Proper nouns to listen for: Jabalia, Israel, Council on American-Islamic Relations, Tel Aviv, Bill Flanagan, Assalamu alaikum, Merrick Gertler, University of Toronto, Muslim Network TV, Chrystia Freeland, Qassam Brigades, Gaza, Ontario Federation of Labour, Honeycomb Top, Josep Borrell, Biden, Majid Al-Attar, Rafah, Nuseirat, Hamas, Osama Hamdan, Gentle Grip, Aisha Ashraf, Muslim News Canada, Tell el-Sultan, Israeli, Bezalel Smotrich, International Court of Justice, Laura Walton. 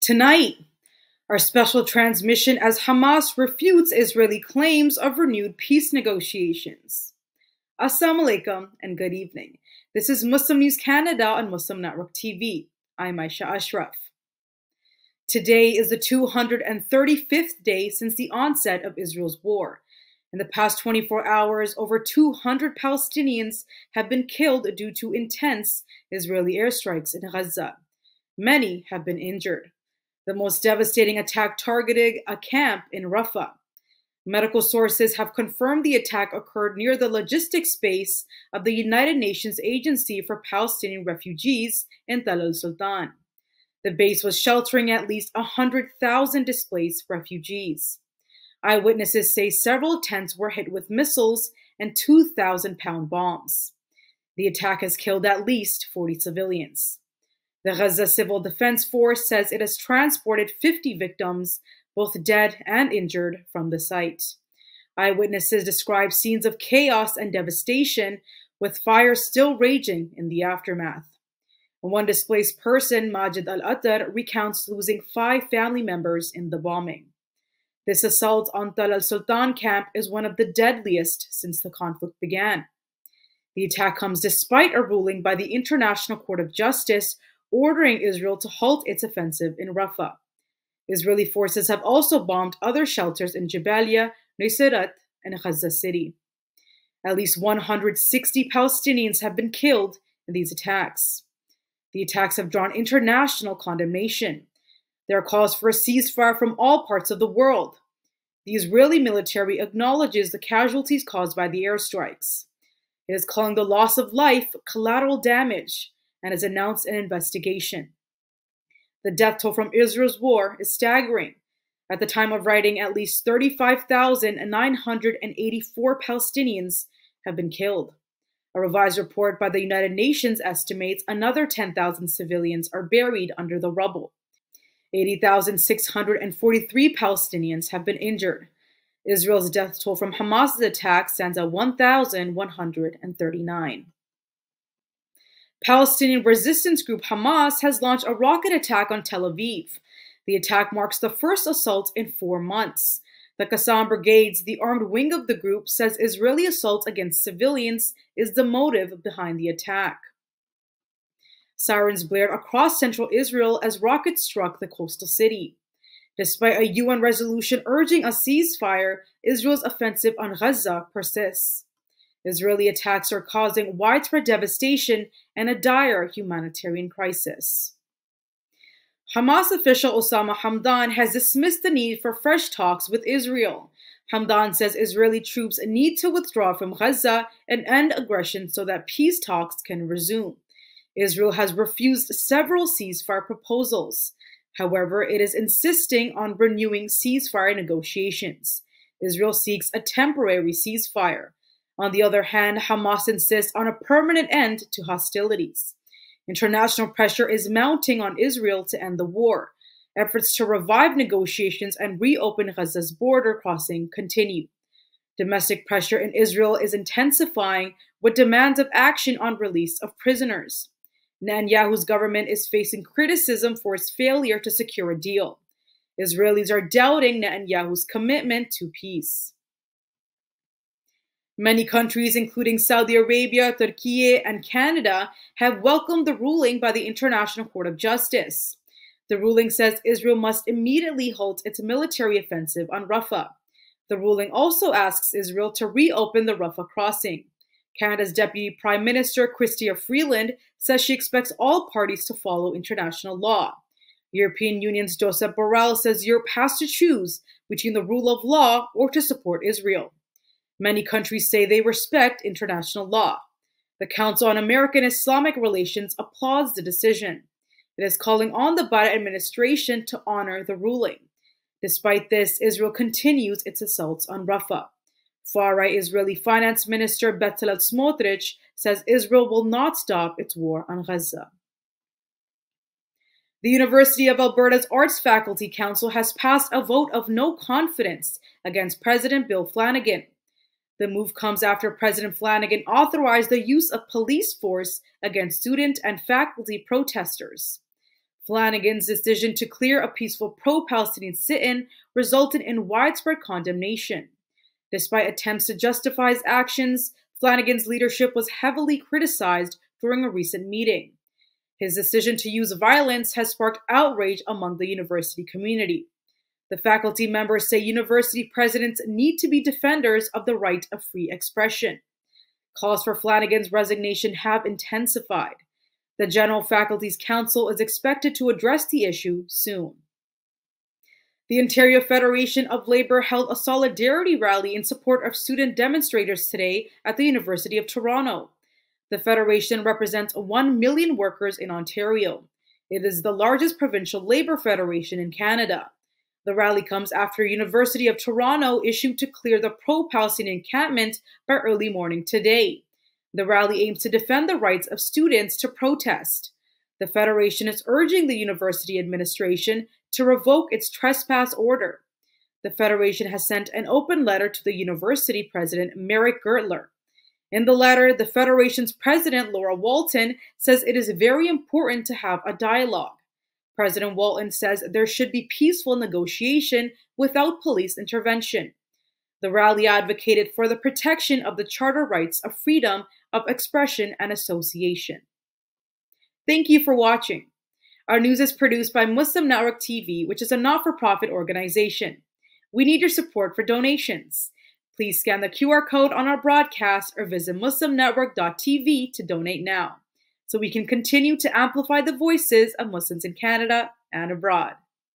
Tonight, our special transmission as Hamas refutes Israeli claims of renewed peace negotiations. Assalamu alaikum and good evening. This is Muslim News Canada on Muslim Network TV. I'm Aisha Ashraf. Today is the 235th day since the onset of Israel's war. In the past 24 hours, over 200 Palestinians have been killed due to intense Israeli airstrikes in Gaza. Many have been injured. The most devastating attack targeted a camp in Rafah. Medical sources have confirmed the attack occurred near the logistics base of the United Nations Agency for Palestinian Refugees in Tell el-Sultan. The base was sheltering at least 100,000 displaced refugees. Eyewitnesses say several tents were hit with missiles and 2,000-pound bombs. The attack has killed at least 40 civilians. The Gaza Civil Defense Force says it has transported 50 victims, both dead and injured, from the site. Eyewitnesses describe scenes of chaos and devastation, with fire still raging in the aftermath. One displaced person, Majid Al-Attar, recounts losing 5 family members in the bombing. This assault on Tell el-Sultan camp is one of the deadliest since the conflict began. The attack comes despite a ruling by the International Court of Justice ordering Israel to halt its offensive in Rafah. Israeli forces have also bombed other shelters in Jabalia, Nuseirat, and Gaza City. At least 160 Palestinians have been killed in these attacks. The attacks have drawn international condemnation. There are calls for a ceasefire from all parts of the world. The Israeli military acknowledges the casualties caused by the airstrikes. It is calling the loss of life collateral damage and has announced an investigation. The death toll from Israel's war is staggering. At the time of writing, at least 35,984 Palestinians have been killed. A revised report by the United Nations estimates another 10,000 civilians are buried under the rubble. 80,643 Palestinians have been injured. Israel's death toll from Hamas's attack stands at 1,139. Palestinian resistance group Hamas has launched a rocket attack on Tel Aviv. The attack marks the first assault in 4 months. The Qassam Brigades, the armed wing of the group, says Israeli assault against civilians is the motive behind the attack. Sirens blared across central Israel as rockets struck the coastal city. Despite a UN resolution urging a ceasefire, Israel's offensive on Gaza persists. Israeli attacks are causing widespread devastation and a dire humanitarian crisis. Hamas official Osama Hamdan has dismissed the need for fresh talks with Israel. Hamdan says Israeli troops need to withdraw from Gaza and end aggression so that peace talks can resume. Israel has refused several ceasefire proposals. However, it is insisting on renewing ceasefire negotiations. Israel seeks a temporary ceasefire. On the other hand, Hamas insists on a permanent end to hostilities. International pressure is mounting on Israel to end the war. Efforts to revive negotiations and reopen Gaza's border crossing continue. Domestic pressure in Israel is intensifying with demands of action on release of prisoners. Netanyahu's government is facing criticism for its failure to secure a deal. Israelis are doubting Netanyahu's commitment to peace. Many countries, including Saudi Arabia, Turkey, and Canada, have welcomed the ruling by the International Court of Justice. The ruling says Israel must immediately halt its military offensive on Rafah. The ruling also asks Israel to reopen the Rafah crossing. Canada's Deputy Prime Minister, Chrystia Freeland, says she expects all parties to follow international law. European Union's Josep Borrell says Europe has to choose between the rule of law or to support Israel. Many countries say they respect international law. The Council on American-Islamic Relations applauds the decision. It is calling on the Biden administration to honor the ruling. Despite this, Israel continues its assaults on Rafah. Far-right Israeli Finance Minister Bezalel Smotrich says Israel will not stop its war on Gaza. The University of Alberta's Arts Faculty Council has passed a vote of no confidence against President Bill Flanagan. The move comes after President Flanagan authorized the use of police force against student and faculty protesters. Flanagan's decision to clear a peaceful pro-Palestinian sit-in resulted in widespread condemnation. Despite attempts to justify his actions, Flanagan's leadership was heavily criticized during a recent meeting. His decision to use violence has sparked outrage among the university community. The faculty members say university presidents need to be defenders of the right of free expression. Calls for Flanagan's resignation have intensified. The General Faculty's Council is expected to address the issue soon. The Ontario Federation of Labour held a solidarity rally in support of student demonstrators today at the University of Toronto. The federation represents 1 million workers in Ontario. It is the largest provincial labour federation in Canada. The rally comes after University of Toronto issued to clear the pro-Palestinian encampment by early morning today. The rally aims to defend the rights of students to protest. The federation is urging the university administration to revoke its trespass order. The federation has sent an open letter to the university president, Merrick Gertler. In the letter, the federation's president, Laura Walton, says it is very important to have a dialogue. President Walton says there should be peaceful negotiation without police intervention. The rally advocated for the protection of the Charter rights of freedom of expression and association. Thank you for watching. Our news is produced by Muslim Network TV, which is a not-for-profit organization. We need your support for donations. Please scan the QR code on our broadcast or visit muslimnetwork.tv to donate now, so we can continue to amplify the voices of Muslims in Canada and abroad.